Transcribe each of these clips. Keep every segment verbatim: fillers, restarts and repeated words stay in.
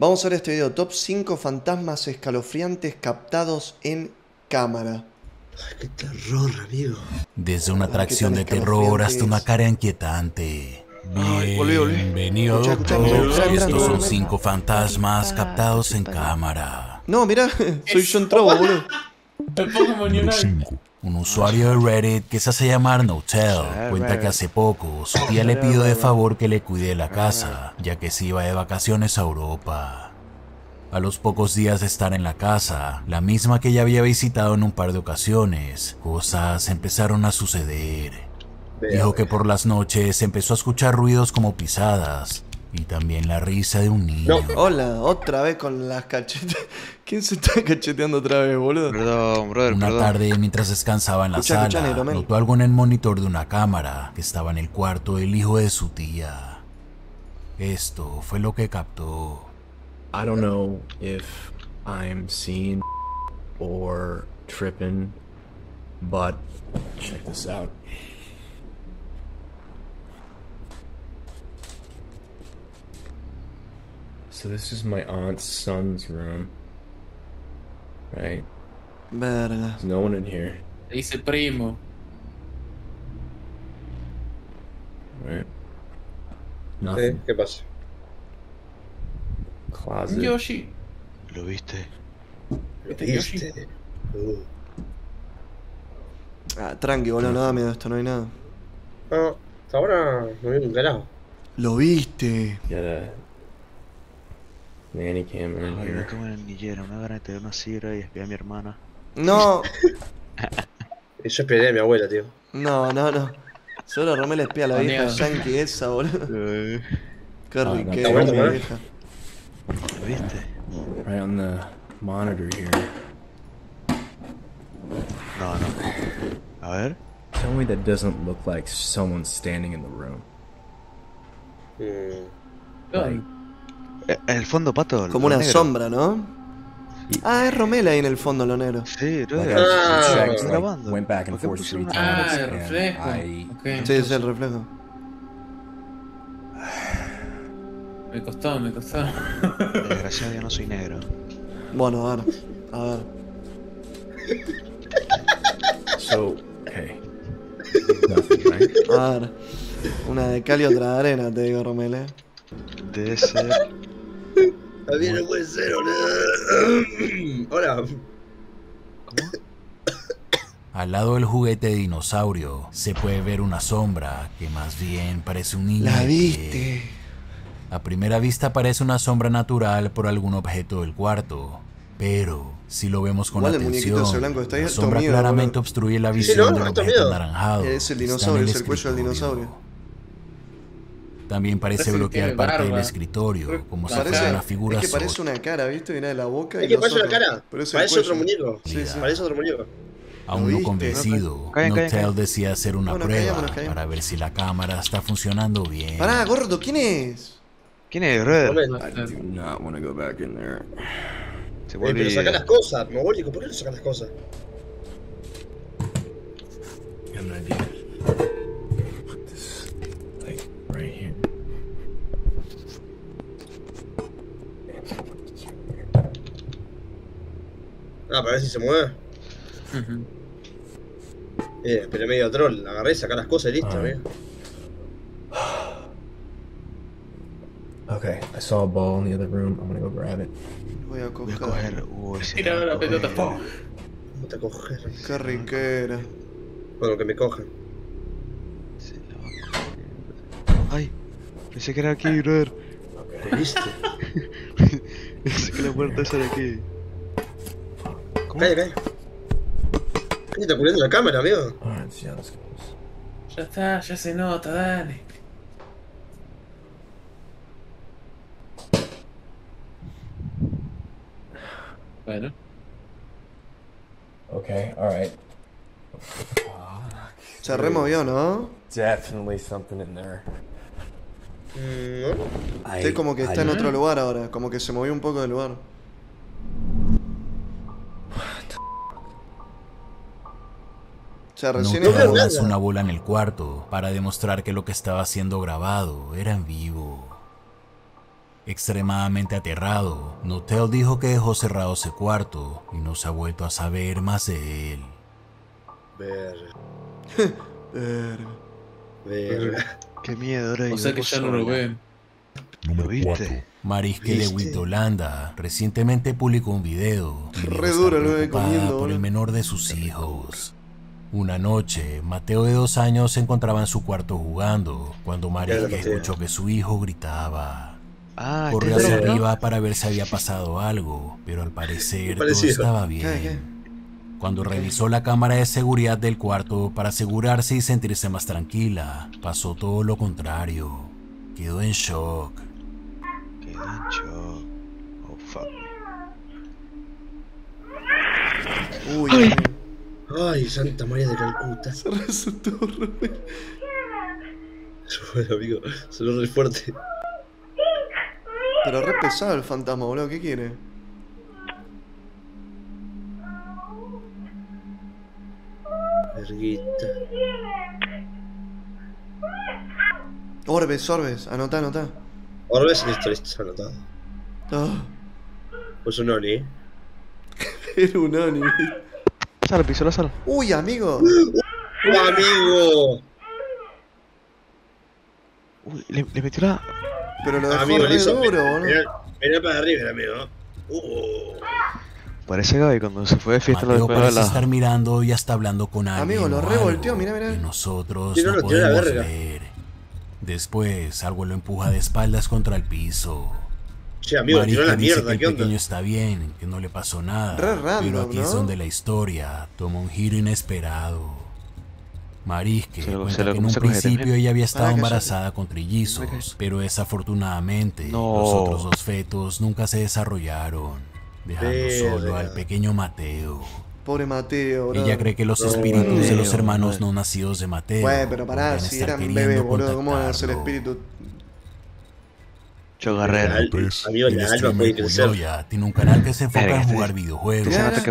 Vamos a ver este video, top cinco fantasmas escalofriantes captados en cámara. Ay, qué terror, amigo. Desde una atracción de terror hasta una cara inquietante. Bienvenido, estos son cinco fantasmas captados en cámara. No, mira, soy John Trovo, boludo. Un usuario de Reddit que se hace llamar Notel cuenta que hace poco su tía le pidió de favor que le cuide la casa, ya que se iba de vacaciones a Europa. A los pocos días de estar en la casa, la misma que ya había visitado en un par de ocasiones, cosas empezaron a suceder. Dijo que por las noches empezó a escuchar ruidos como pisadas y también la risa de un niño. No. Hola, otra vez con las cachetas. ¿Quién se está cacheteando otra vez, boludo? Perdón, brother, una perdón. tarde, mientras descansaba en la escucha, sala, escucha, negro, notó algo en el monitor de una cámara que estaba en el cuarto del hijo de su tía. Esto fue lo que captó. I don't know if I'm seeing or tripping, but check this out. So this is my aunt's son's room, right? Verga. There's no one in here. Dice primo. Right. Nothing. Hey, ¿qué pasa? Closet. Yoshi. ¿Lo viste? ¿Lo viste? Uh. Ah, tranqui, boludo, no da miedo esto, no hay nada. No, hasta ahora no vi un carajo. Lo viste. Ya la... Manny came in here. Ay, me como en el niñero, me van a tener una sidra y espié a mi hermana. No. Yo espié a mi abuela, tío. No, no, no. Solo Romel espía a la vieja yankee esa, boludo. Qué riqueza la vieja. ¿Lo viste? Right on the monitor here. No, no. A ver. Tell me that doesn't look like someone standing in the room. Mm. Like, en el fondo, Pato. Como una negro. sombra, ¿no? Y... Ah, es Romel ahí en el fondo, lo negro. Sí, lo negro. Ah, está grabando. Ah, el reflejo. I... Okay. Sí, es el reflejo. Me costó, me costó. Gracias a Dios no soy negro. Bueno, a ver. A ver. So, okay. Nothing, right? A ver. Una de cal y otra de arena, te digo, Romel, eh. Debe ser... También no puede ser, hola. Hola. Al lado del juguete de dinosaurio se puede ver una sombra que más bien parece un niño. La viste. A primera vista parece una sombra natural por algún objeto del cuarto, pero si lo vemos con atención, la sombra claramente obstruye la visión del objeto anaranjado. Es el dinosaurio, es el cuello del dinosaurio. También parece, parece bloquear parte barba. del escritorio, como parece, si fuera una figura. Es que parece sola. una cara, ¿viste? Viene de la boca. Es que parece una cara. Parece, parece otro muñeco. Sí, sí. Parece otro muñeco. Aún no convencido, no Notel decía hacer una bueno, prueba callamos, callamos. para ver si la cámara está funcionando bien. Pará, gordo, ¿quién es? ¿Quién es, brother? Se vuelve. Pero saca las cosas, Mogólico. ¿Por qué no sacan las cosas? Ah, para ver si se mueve. Uh-huh. Eh, pero medio troll, agarré, sacar las cosas y listo, mira. Ok, I saw a ball in the other room, I'm gonna go grab it. Voy a coger. Voy a coger. Uy, sí, tira la pelota. No te coger. Qué riquera. Bueno, que me cojan. Se la va a coger. Ay, pensé que era aquí, brother. ¿Lo viste? Pensé que la puerta esa era aquí. Calla, calla. ¿Qué está poniendo la cámara, amigo? Ya está, ya se nota, dale. Bueno. Ok, alright. Se removió, ¿no? Definitely something in there. No. Usted como que está en otro lugar ahora, como que se movió un poco del lugar. Notel lanzó una bola en el cuarto para demostrar que lo que estaba siendo grabado era en vivo. Extremadamente aterrado, Notel dijo que dejó cerrado ese cuarto y no se ha vuelto a saber más de él. Verga. Verga. Verga. Qué miedo, rey. O sea que ya no lo ven. Número cuatro. Mariske de Witolanda recientemente publicó un video re duro, lo he comiendo por el menor de sus hijos. Una noche, Mateo de dos años se encontraba en su cuarto jugando cuando Mariske escuchó que su hijo gritaba. Ah, corrió hacia verdad, arriba ¿no? para ver si había pasado algo, pero al parecer todo estaba bien. ¿Qué, qué? Cuando revisó la cámara de seguridad del cuarto para asegurarse y sentirse más tranquila, pasó todo lo contrario. Quedó en shock. Quedó en shock. Oh, fuck. Uy. Ay, ay Santa María de Calcuta. Se resultó, Rubén. Eso fue, amigo. Se lo re fuerte. Pero re pesado el fantasma, boludo, ¿qué quiere? Verguita. Orbes, Orbes, anotá, anotá. Orbes, listo, listo, anotá. Oh. Pues un Oni. Era un Oni. Sal, piso, la sal. Uy, amigo. Uy, amigo. Uy, le, le metió la... Pero lo dejó amigo, re hizo, duro, boludo. Mirá, mirá para arriba, el amigo. Uh. Parece Gaby cuando se fue de fiesta. Mateo lo parece la... estar mirando y hasta hablando con alguien. Amigo, lo revolteó, mirá, mirá. Y nosotros sí, no, no podemos ver. Después, algo lo empuja de espaldas contra el piso. Che, amigo, Marique tiró la mierda, dice que el pequeño está bien, que no le pasó nada. Re random, pero aquí ¿no? es donde la historia toma un giro inesperado. Mariske se lo, cuenta se lo, que en un principio ella había estado embarazada se... con trillizos, okay. pero desafortunadamente no. los otros dos fetos nunca se desarrollaron, dejando Bebe. solo al pequeño Mateo. Pobre Mateo, bro. Ella cree que los espíritus Mateo, de los hermanos bro. no nacidos de Mateo. Güey, pero pará, si eran bebés, boludo, ¿cómo van a ser espíritus? Yo agarré el Kuyoya tiene un canal que se enfoca a jugar videojuegos. ¿Te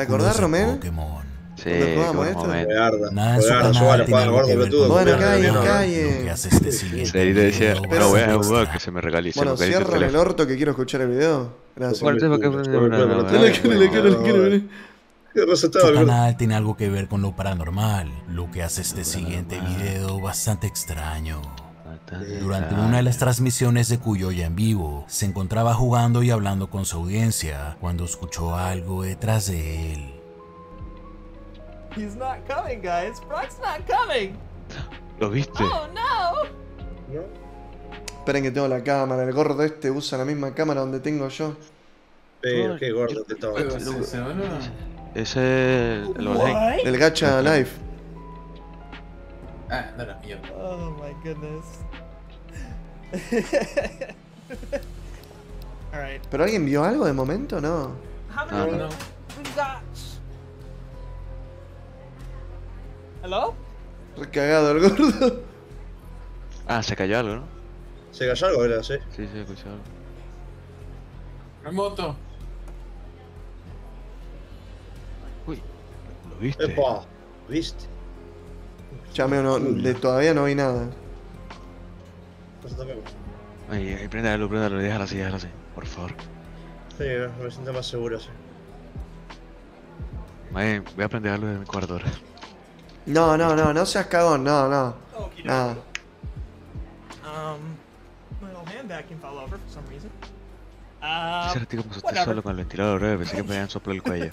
acordás, Romero? Sí, nada en su canal tiene algo que ver con bueno, calle, calle. No voy a jugar que se me regalice. Bueno, cierra el orto que quiero escuchar el video. Gracias. Su canal tiene algo que ver con lo paranormal, lo que hace este siguiente video bastante extraño. Durante una de las transmisiones de Kuyoya en vivo, se encontraba jugando y hablando con su audiencia cuando escuchó algo detrás de él. He's not coming, guys. Brock's not coming. ¿Lo viste? Oh, no. ¿No? Esperen que tengo la cámara. El gordo este usa la misma cámara donde tengo yo. Pero oh, qué gordo te toca. Es el... El, el gacha live. Ah, no, no, yo. Oh, my goodness. All right. ¿Pero alguien vio algo de momento? No. No, no. ¿Aló? Recagado el gordo. Ah, se cayó algo, ¿no? Se cayó algo, ¿verdad? Sí. Sí, se escuchó algo. Remoto. Uy, ¿lo viste? Epa, ¿lo viste? Chame, no, de, todavía no vi nada. Ay, ay, prenda la luz, prenda la luz, déjala así, déjala así, por favor. Sí, no, me siento más seguro, sí. Ay, voy a prender la luz en mi cuarto ahora. No, no, no, no seas cagón, no, no. Nada. Ese ratito me asusté solo con el ventilador, bro. Pensé que me habían soplado el cuello.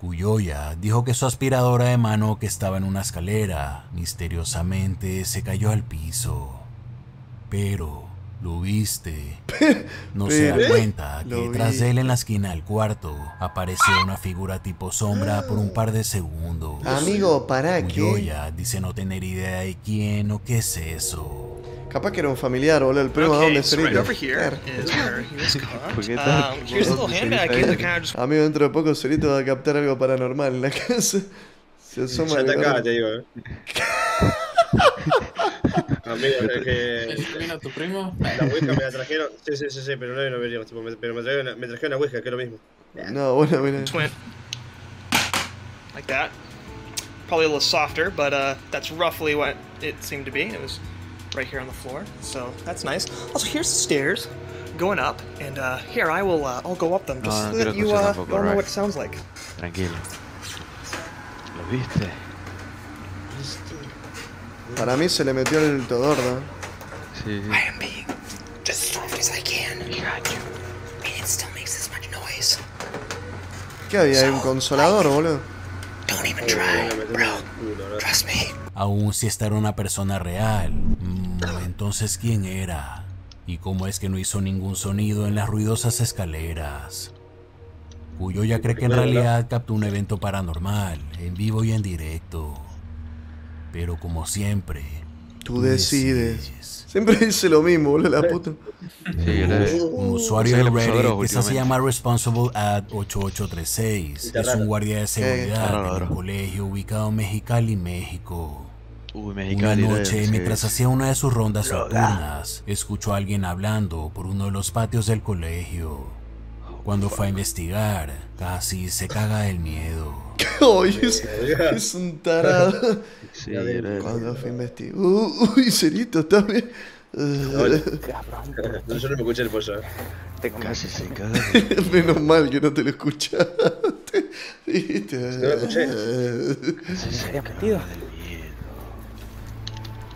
Kuyoya dijo que su aspiradora de mano que estaba en una escalera misteriosamente se cayó al piso. Pero lo viste. No se da cuenta que detrás de él en la esquina del cuarto apareció una figura tipo sombra por un par de segundos. Amigo, ¿para qué? Kuyoya dice no tener idea de quién o qué es eso. Capaz que era un familiar, boludo, el primo de dónde sería. Amigo, dentro de poco Cerito va a captar algo paranormal en la casa. Se asoma. Ya está acá, te digo, eh. Amigo, es que... ¿Te vino tu primo? La Ouija me la trajeron. Sí, sí, sí, sí, pero no vino veríamos, tipo, pero me trajeron una, me trajeron una Ouija, que es lo mismo. No, bueno, mira. Twin. Like that. Probably a little softer, but uh, that's roughly what it seemed to be. It was right here on the floor, so that's nice. Also, here's the stairs going up, and uh, here I will uh, I'll go up them just no, no so that you uh, tampoco, don't right. know what it sounds like. Tranquilo. ¿Lo viste? Para mí se le metió en el todorno. Sí. I am being just soft as I can. And it still makes this much noise. ¿Qué había? ¿Hay un consolador, boludo? Don't even try, bro. Trust me. Aún si esta era una persona real. Mm, entonces, ¿quién era? ¿Y cómo es que no hizo ningún sonido en las ruidosas escaleras? Kuyoya cree que en realidad captó un evento paranormal, en vivo y en directo. Pero como siempre, tú decides. decides. Siempre dice lo mismo, boludo, la puta. Sí, un usuario de Reddit que se llama Responsible Ad ocho ocho tres seis. Es un guardia de seguridad eh, en un colegio ubicado en Mexicali, México. Uy, Mexicali, una noche, sí. mientras hacía una de sus rondas nocturnas, escuchó a alguien hablando por uno de los patios del colegio. Cuando fue a investigar, casi se caga del miedo. Oye, es, es un tarado. Sí, cuando fue investigado. Uy, Cerito, ¿estás bien? No, yo no me escuché el pollo. Tengo casi se caga. Menos mal que no te lo escuchaste. No lo escuché. Se había metido.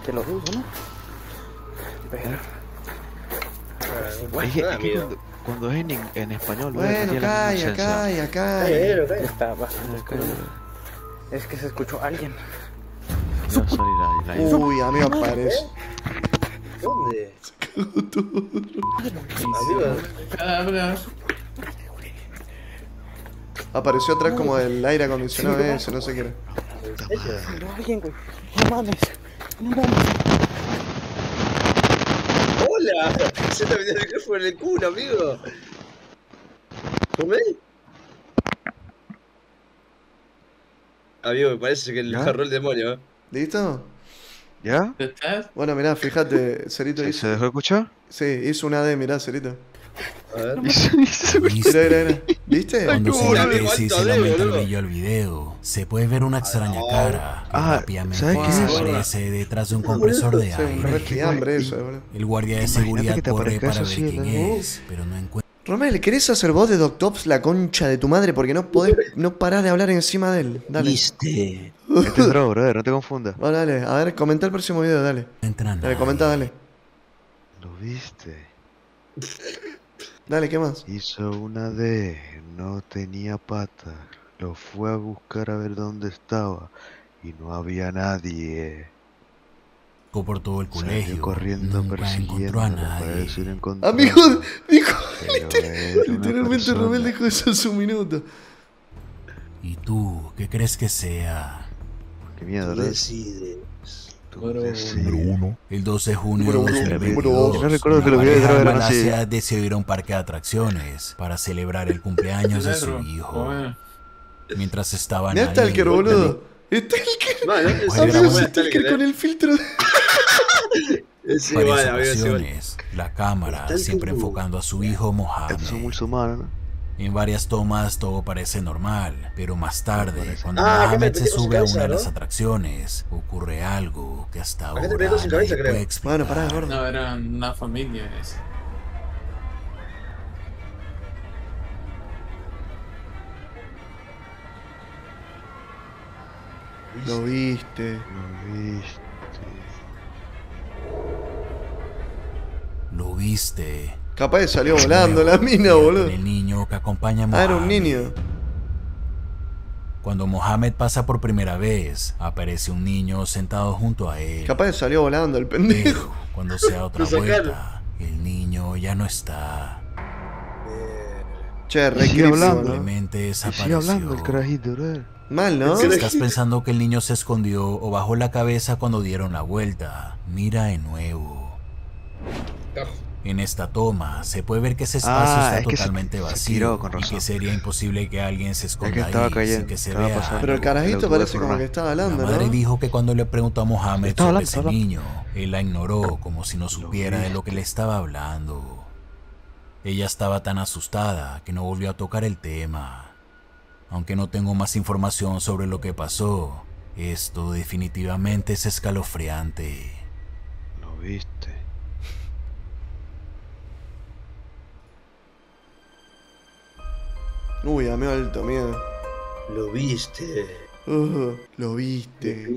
Te lo dudo, ¿no? Pero... cuando es en, en español, bueno, calla, calla, calla. Está bastante. Es que se escuchó alguien. No, sorry, la, la, la. Uy, a mí me aparece. ¿Dónde? Se cagó todo. Apareció atrás como el aire acondicionado ese, no sé qué era. Alguien, güey. No mames. No mames. Se te metió el micrófono en el culo, amigo. ¿Comé? Amigo, me parece que le agarró el demonio, ¿eh? ¿Listo? ¿Ya? Bueno, mirá, fíjate, Cerito hizo... ¿Se dejó escuchar? Sí, hizo una D, mirá, Cerito. A ver... Mira, mira, mira. ¿Viste? Cuando se la crisis y aumenta el brillo al video, se puede ver una extraña cara que rápidamente aparece detrás de un compresor de aire. El guardia de seguridad corre para ver quién es, pero no encuentra... Romel, ¿querés hacer vos de Doc Tops la concha de tu madre? Porque no podés, no parás de hablar encima de él. Dale. Viste. Este es Drow, brother, no te confundas. Bueno, dale, a ver, comenta el próximo video, dale. Dale, comenta, dale. Lo viste. Dale, ¿qué más? Hizo una D, no tenía pata. Lo fue a buscar a ver dónde estaba y no había nadie. Por todo el colegio. Salió corriendo, persiguiendo, a nadie. Amigo, dijo, literal, literalmente Romel dijo eso hace un minuto. ¿Y tú qué crees que sea? Qué miedo, ¿verdad? Número uno. El doce de junio de dos mil veintidós, no recuerdo que lo de la ciudad decidió ir a un parque de atracciones para celebrar el cumpleaños de su hijo. Mientras estaban ahí... ¡Está el que, boludo! ¡Está el que con el filtro! Varias ocasiones, la cámara siempre enfocando a su hijo Mohamed. En varias tomas todo parece normal, pero más tarde, cuando ah, Ahmed se sube cabeza, a una de las atracciones, ocurre algo que hasta ahora no puede explicar. Bueno, pará, gordo. No, era una familia esa. Lo viste, lo viste. Lo viste. Capaz salió volando la mina, boludo. El niño que acompaña a Mohamed. Ah, era un niño. Cuando Mohamed pasa por primera vez, aparece un niño sentado junto a él. Capaz salió volando el pendejo. Pero cuando se da otra vuelta, el niño ya no está. Che, re que hablando. Simplemente desapareció. Hablando el carajito, bro. Mal, ¿no? Si estás pensando que el niño se escondió o bajó la cabeza cuando dieron la vuelta, mira de nuevo. En esta toma se puede ver que ese espacio ah, está es totalmente se, vacío se y que sería imposible que alguien se esconda es que ahí cayendo, sin que se vea pasando. Pero el carajito parece como que estaba hablando, ¿no? La madre dijo que cuando le preguntó a Mohamed sobre hablando, ese hablando. niño, él la ignoró como si no supiera de lo que le estaba hablando. Ella estaba tan asustada que no volvió a tocar el tema. Aunque no tengo más información sobre lo que pasó, esto definitivamente es escalofriante. viste. Uy, a mí alto miedo. Lo viste. Uh, lo viste.